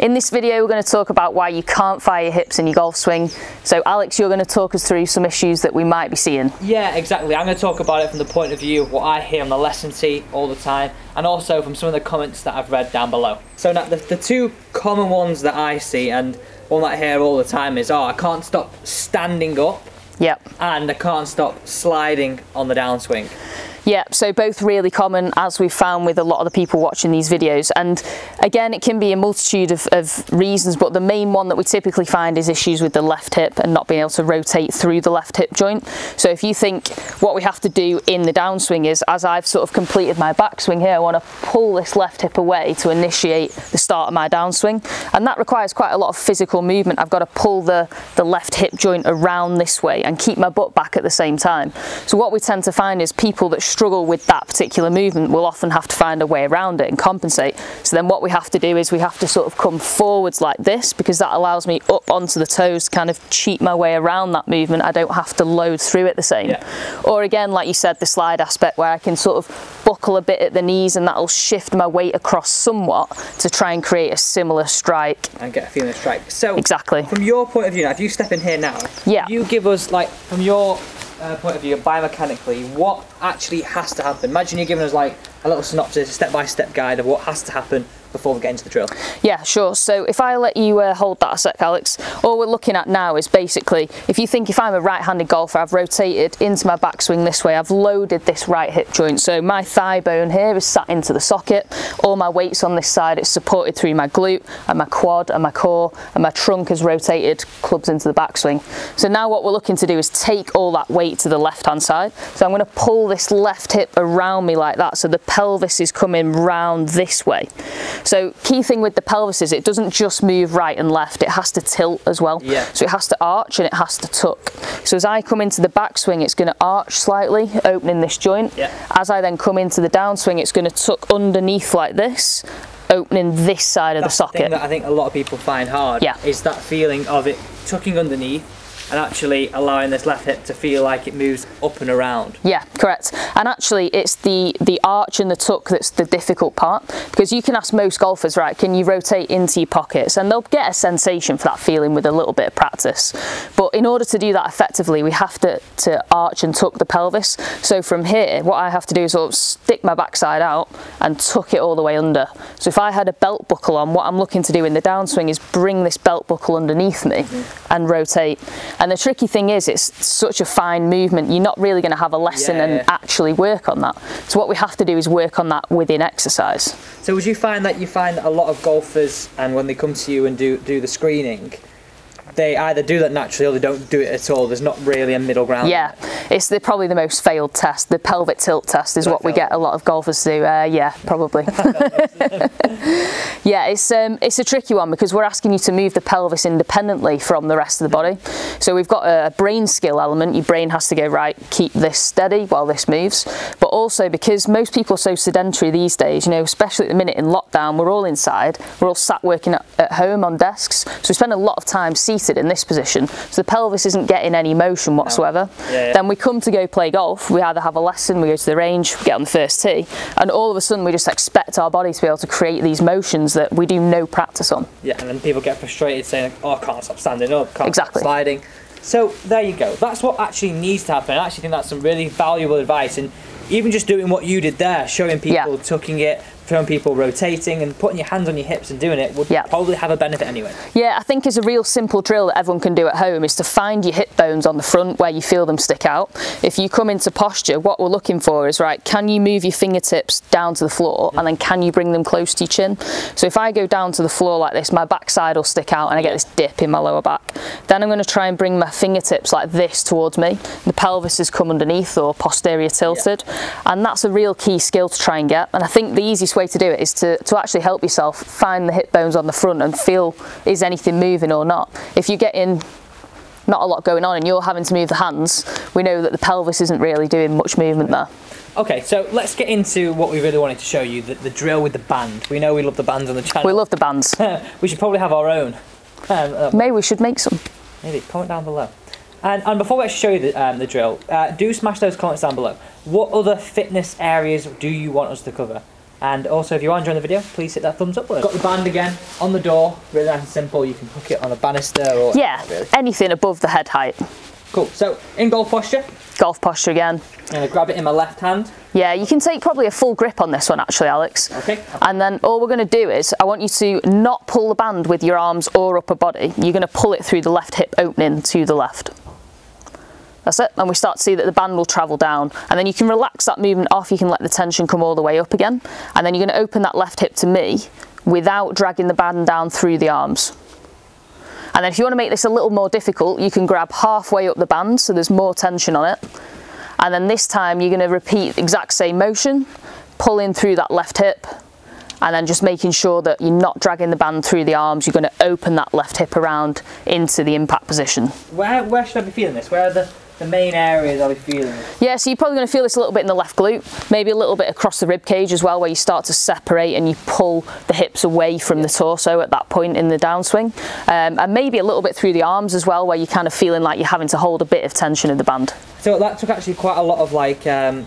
In this video we're going to talk about why you can't fire your hips in your golf swing. So Alex, you're going to talk us through some issues that we might be seeing. Yeah, exactly. I'm going to talk about it from the point of view of what I hear on the lesson tee all the time, and also from some of the comments that I've read down below. So now the two common ones that I see and one that I hear all the time is, oh, I can't stop standing up. Yep. And I can't stop sliding on the downswing. Yeah, so both really common, as we've found with a lot of the people watching these videos. And again, it can be a multitude of reasons, but the main one that we typically find is issues with the left hip and not being able to rotate through the left hip joint. So if you think what we have to do in the downswing is, as I've sort of completed my backswing here, I want to pull this left hip away to initiate the start of my downswing. And that requires quite a lot of physical movement. I've got to pull the left hip joint around this way and keep my butt back at the same time. So what we tend to find is people that struggle with that particular movement will often have to find a way around it and compensate. So then what we have to do is we have to sort of come forwards like this, because that allows me up onto the toes to kind of cheat my way around that movement. I don't have to load through it the same. Yeah. Or again, like you said, the slide aspect where I can sort of buckle a bit at the knees and that'll shift my weight across somewhat to try and create a similar strike. And get a feeling of strike. So exactly. From your point of view now, if you step in here now, yeah, you give us like from your point of view, biomechanically, what actually has to happen? Imagine you're giving us like a little synopsis, a step-by-step guide of what has to happen before we get into the drill. Yeah, sure. So if I let you hold that a sec, Alex, all we're looking at now is basically, if you think, if I'm a right-handed golfer, I've rotated into my backswing this way, I've loaded this right hip joint, so my thigh bone here is sat into the socket, all my weight's on this side, it's supported through my glute and my quad and my core, and my trunk has rotated clubs into the backswing. So now what we're looking to do is take all that weight to the left-hand side. So I'm going to pull this left hip around me like that, so the pelvis is coming round this way. So key thing with the pelvis is it doesn't just move right and left, it has to tilt as well. Yeah. So it has to arch and it has to tuck. So as I come into the backswing, it's going to arch slightly, opening this joint. Yeah. As I then come into the downswing, it's going to tuck underneath like this, opening this side of the socket. That's the thing that I think a lot of people find hard, yeah, is that feeling of it tucking underneath and actually allowing this left hip to feel like it moves up and around. Yeah, correct. And actually it's the arch and the tuck that's the difficult part, because you can ask most golfers, right, can you rotate into your pockets? And they'll get a sensation for that feeling with a little bit of practice. But in order to do that effectively, we have to arch and tuck the pelvis. So from here, what I have to do is sort of stick my backside out and tuck it all the way under. So if I had a belt buckle on, what I'm looking to do in the downswing is bring this belt buckle underneath me, mm-hmm, and rotate. And the tricky thing is, it's such a fine movement, you're not really going to have a lesson, yeah, and actually work on that. So what we have to do is work on that within exercise. So would you find that a lot of golfers, and when they come to you and do the screening, they either do that naturally or they don't do it at all? There's not really a middle ground. Yeah, it's probably the most failed test. The pelvic tilt test is what we get a lot of golfers to do. Yeah, probably. Yeah, it's a tricky one, because we're asking you to move the pelvis independently from the rest of the body. So we've got a brain skill element. Your brain has to go, right, keep this steady while this moves. But also because most people are so sedentary these days, you know, especially at the minute in lockdown, we're all inside, we're all sat working at home on desks. So we spend a lot of time seated in this position, so the pelvis isn't getting any motion whatsoever. No. Yeah, yeah. Then we come to go play golf, we either have a lesson, we go to the range, we get on the first tee, and all of a sudden we just expect our body to be able to create these motions that we do no practice on. Yeah, and then people get frustrated saying, oh, I can't stop standing up, can't stop sliding. So there you go, that's what actually needs to happen. I actually think that's some really valuable advice, and even just doing what you did there, showing people, yeah, tucking it, showing people rotating and putting your hands on your hips and doing it would, yeah, probably have a benefit anyway. Yeah, I think it's a real simple drill that everyone can do at home is to find your hip bones on the front where you feel them stick out. If you come into posture, what we're looking for is, right, can you move your fingertips down to the floor, and then can you bring them close to your chin? So if I go down to the floor like this, my backside will stick out and I get this dip in my lower back. Then I'm going to try and bring my fingertips like this towards me. The pelvis has come underneath or posterior tilted, yeah, and that's a real key skill to try and get. And I think the easiest way to do it is to actually help yourself find the hip bones on the front and feel, is anything moving or not? If you get in not a lot going on and you're having to move the hands, we know that the pelvis isn't really doing much movement there. Okay, so let's get into what we really wanted to show you, the drill with the band. We know we love the bands on the channel. We love the bands. We should probably have our own. Maybe we should make some. Maybe, comment down below. And before we actually show you the drill, do smash those comments down below. What other fitness areas do you want us to cover? And also, if you are enjoying the video, please hit that thumbs up button. Got the band again on the door, really nice and simple. You can hook it on a banister or anything above the head height. Cool, so in golf posture. Golf posture again. I'm going to grab it in my left hand. Yeah, you can take probably a full grip on this one actually, Alex. Okay. And then all we're going to do is, I want you to not pull the band with your arms or upper body. You're going to pull it through the left hip opening to the left. That's it, and we start to see that the band will travel down, and then you can relax that movement off, you can let the tension come all the way up again, and then you're going to open that left hip to me without dragging the band down through the arms. And then if you want to make this a little more difficult, you can grab halfway up the band so there's more tension on it, and then this time you're going to repeat the exact same motion, pulling through that left hip, and then just making sure that you're not dragging the band through the arms, you're going to open that left hip around into the impact position. Where should I be feeling this? Where are the main areas I'll be feeling? Yeah, so you're probably going to feel this a little bit in the left glute, maybe a little bit across the rib cage as well, where you start to separate and you pull the hips away from the torso at that point in the downswing, and maybe a little bit through the arms as well, where you're kind of feeling like you're having to hold a bit of tension in the band. So that took actually quite a lot of like, I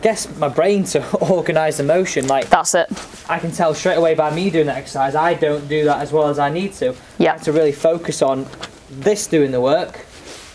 guess my brain to organise the motion. Like, that's it. I can tell straight away by me doing that exercise, I don't do that as well as I need to. Yeah. I have to really focus on this doing the work,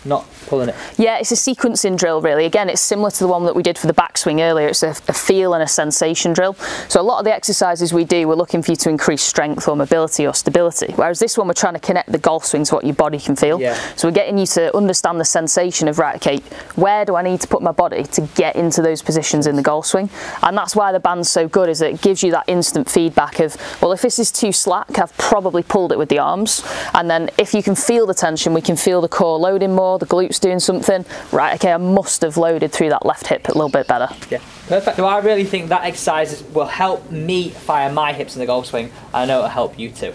not pulling it. Yeah, it's a sequencing drill really. Again, it's similar to the one that we did for the backswing earlier. It's a feel and a sensation drill. So a lot of the exercises we do, we're looking for you to increase strength or mobility or stability. Whereas this one, we're trying to connect the golf swing to what your body can feel. Yeah. So we're getting you to understand the sensation of, right, okay, where do I need to put my body to get into those positions in the golf swing? And that's why the band's so good, is that it gives you that instant feedback of, well, if this is too slack, I've probably pulled it with the arms. And then if you can feel the tension, we can feel the core loading more, the glutes doing something. Right, okay, I must have loaded through that left hip a little bit better. Yeah, perfect. So I really think that exercise will help me fire my hips in the golf swing. I know it'll help you too.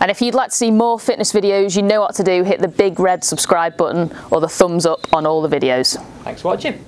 And if you'd like to see more fitness videos, you know what to do, hit the big red subscribe button or the thumbs up on all the videos. Thanks for watching.